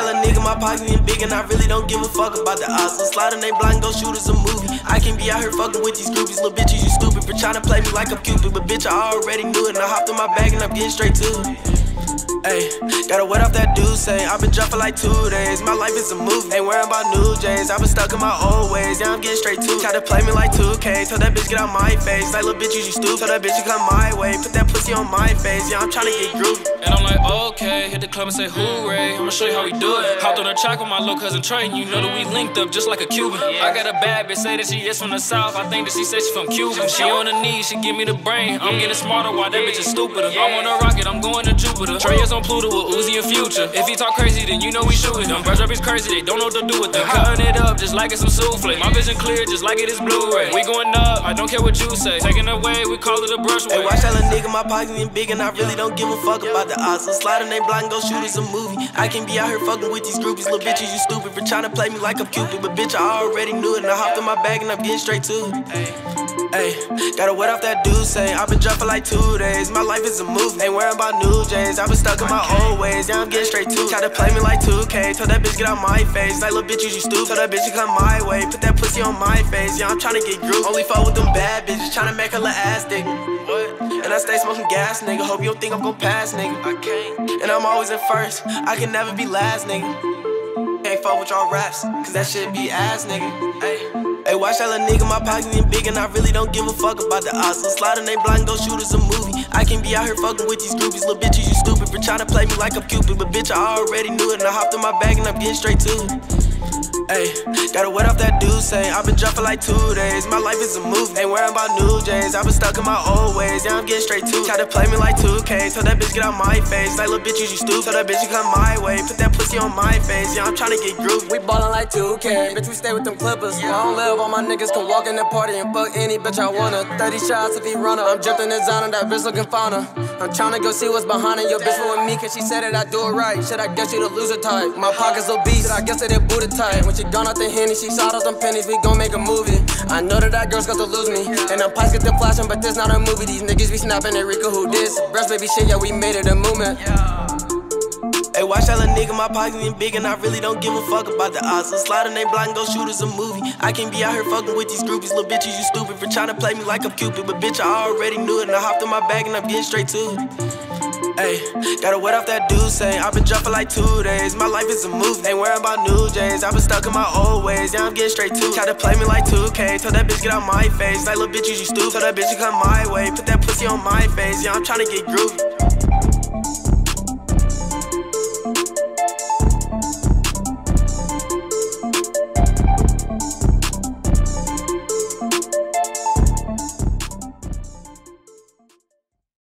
tell a nigga my pocket ain't big and I really don't give a fuck about the odds. So slide on they block and go shoot us a movie. I can be out here fucking with these groupies. Little bitches, you stupid for trying to play me like I'm Cupid. But bitch, I already knew it and I hopped in my bag and I'm getting straight to it. Ayy, gotta wet off that dude say. I've been dropped for like 2 days. My life is a movie. Ain't worrying about new J's. I've been stuck in my old ways. Now I'm getting straight to it. Try to play me like 2K. Tell that bitch get out my face. Like little bitch, you stupid. Tell that bitch to come my way. Put that pussy on my face. Yeah, I'm tryna get groovy. And I'm like, okay. Hit the club and say, hooray. I'ma show you how we do it. Hopped on the track with my little cousin Trey. You know that we linked up just like a Cuban. I got a bad bitch say that she is from the South. I think that she said she from Cuba. She on her knees, she give me the brain. I'm getting smarter while that bitch is stupider. I'm on a rocket, I'm going to Jupiter. Trey is on Pluto with Uzi and Future. If he talk crazy, then you know we shootin' them. Brush up is crazy, they don't know what to do with them. Cutting it up just like it's some souffle. My vision clear just like it is Blu-ray. We going up, I don't care what you say. Taking away, we call it a brushway. Hey, watch that little nigga, my pocket ain't big and I really don't give a fuck about the odds. So slide on they block and go shoot us a movie. I can be out here fucking with these groupies. Little bitches, you stupid for trying to play me like I'm Cupid. But bitch, I already knew it and I hopped in my bag and I'm getting straight to it. Ayy, gotta wet off that dude say. I've been dropped for like 2 days. My life is a movie. Ain't worrying about new J's. I've been stuck in my old ways, now I'm getting straight to it. Try to play me like 2K, tell that bitch get out my face. Like little bitch, you stupid, tell that bitch to come my way. Put that pussy on my face, yeah, I'm tryna get groovy. Only fuck with them bad bitches, tryna make her little ass dick. And I stay smoking gas, nigga, hope you don't think I'm gon' pass, nigga. I can't, and I'm always in first, I can never be last, nigga. Can't fuck with y'all raps, cause that shit be ass, nigga. Ayy. Hey, watch that little nigga, my pocket ain't big and I really don't give a fuck about the odds. So slide on they block and go shoot us a movie. I can be out here fucking with these groupies. Little bitches, you stupid for trying to play me like I'm Cupid. But bitch, I already knew it and I hopped in my bag and I'm getting straight to it. Ayy, gotta wet off that dude say. I've been dropped for like 2 days. My life is a movie. Ain't worrying about new J's. I've been stuck in my old ways. Yeah, I'm getting straight to it. Try to play me like 2K. Tell that bitch get out my face. Like little bitches, you stupid. Tell that bitch you come my way. Put that pussy on my face. Yeah, I'm trying to get groovy. We ballin' like 2K. Bitch, we stay with them Clippers. I don't live. All my niggas can walk in the party and fuck any bitch I wanna. 30 shots if he runner. I'm jumping in Zana. That bitch looking fauna. I'm tryna go see what's behind her. Your bitch with me, cause she said it, I do it right. Shit, I guess you the loser type. My pockets obese. Shit, I guess it booty tight. When she gone out the Henny, she shot us some pennies. We gon' make a movie. I know that girl's got to lose me. And them pipes get to flashing, but this not a movie. These niggas be snapping at Rico who this. Breast baby shit, yeah, we made it a movement. Hey, watch that little nigga, my pocket ain't big and I really don't give a fuck about the odds. So slide on they block and go shoot us a movie. I can be out here fucking with these groupies. Little bitches, you stupid for trying to play me like I'm Cupid. But bitch, I already knew it and I hopped in my bag and I'm getting straight to it. Ayy, gotta wet off that dude say. I've been dropped for like 2 days. My life is a movie. Ain't worrying about new J's. I've been stuck in my old ways. Now I'm getting straight to it. Try to play me like 2K. Tell that bitch get out my face. Like little bitches, you stupid. Tell that bitch to come my way. Put that pussy on my face. Yeah, I'm tryna get groovy.